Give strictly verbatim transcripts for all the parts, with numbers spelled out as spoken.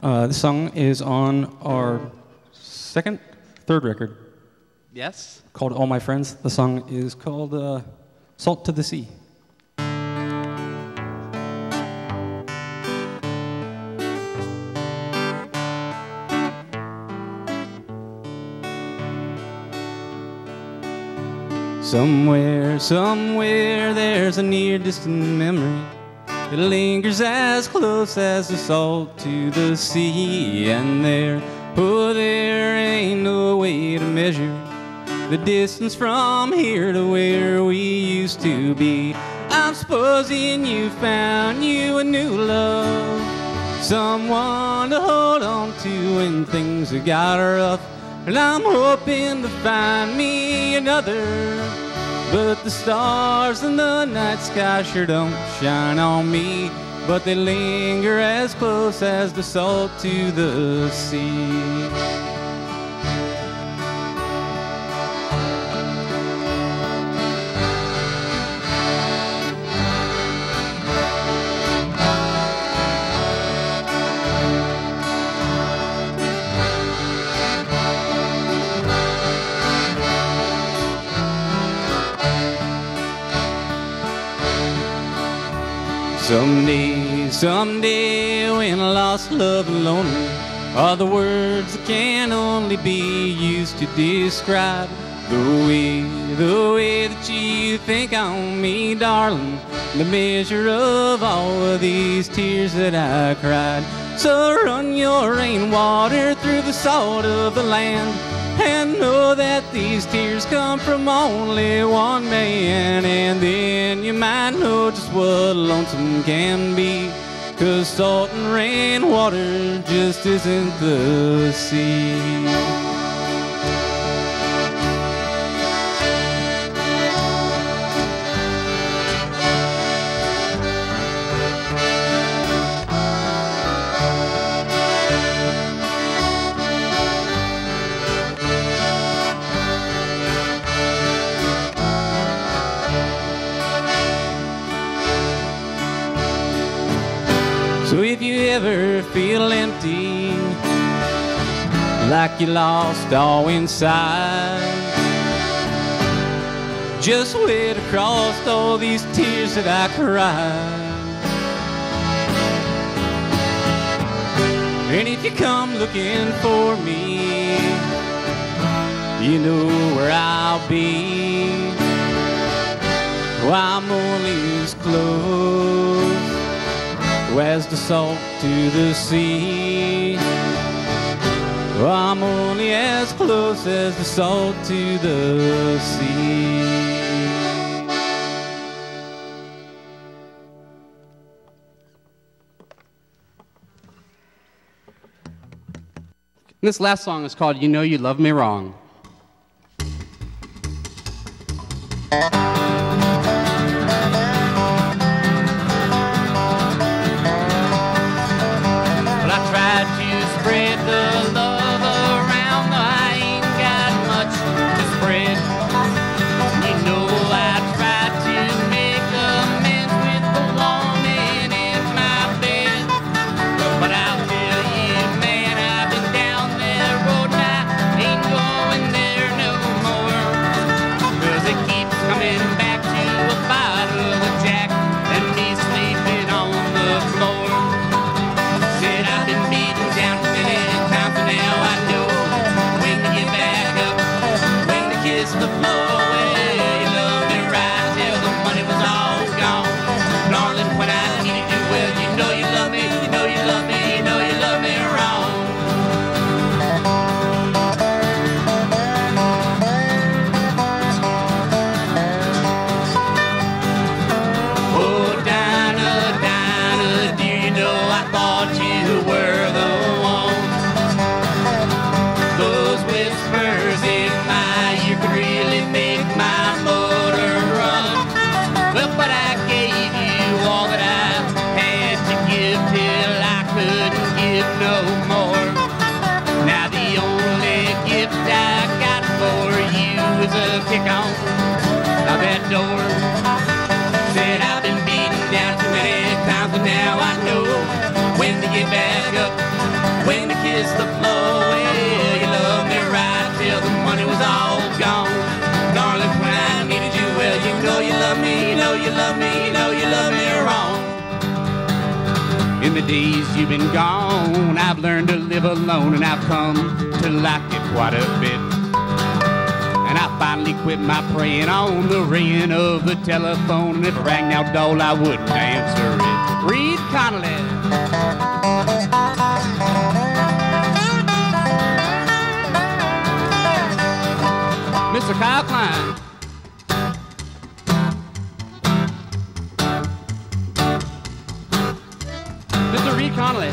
Uh, this song is on our second, third record. Yes. Called All My Friends. The song is called uh, Salt to the Sea. Somewhere, somewhere, there's a near-distant memory that lingers as close as the salt to the sea. And there, oh, there ain't no way to measure the distance from here to where we used to be. I'm supposing you found you a new love, someone to hold on to when things have got rough. And I'm hoping to find me another, but the stars in the night sky sure don't shine on me, but they linger as close as the salt to the sea. Someday, someday, when lost, love, and lonely are the words that can only be used to describe the way, the way that you think on me, darling, the measure of all of these tears that I cried. So run your rainwater through the salt of the land, and know that these tears come from only one man. And then you might know just what lonesome can be, 'cause salt and rain water just isn't the sea. So if you ever feel empty, like you lost all inside, just wade across all these tears that I cried. And if you come looking for me, you know where I'll be. Oh, I'm only as close as the salt to the sea. Well, I'm only as close as the salt to the sea. This last song is called You Know You Love Me Wrong. Back up. when the kids the flow. Well, you loved me right till the money was all gone. Darling, when I needed you, well, you know you love me, you know you love me, you know you love me wrong. In the days you've been gone, I've learned to live alone, and I've come to like it quite a bit. And I finally quit my praying on the ring of the telephone, and if it rang out, doll, I wouldn't answer it. Reed Connolly. Mister Kyle Klein. Mister Reed Connolly.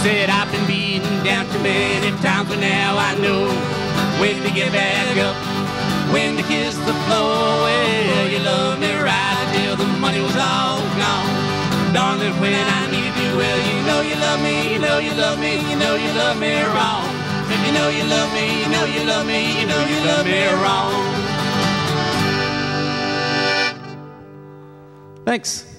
Said I've been beaten down too many times, but now I know when to get back up. When the kiss the floor, well, you loved me right till the money was all gone. Darling, when I needed you, well, you know you love me, you know you love me, you know you love me wrong. If you know you love me, you know you love me, you know you love me wrong. Thanks.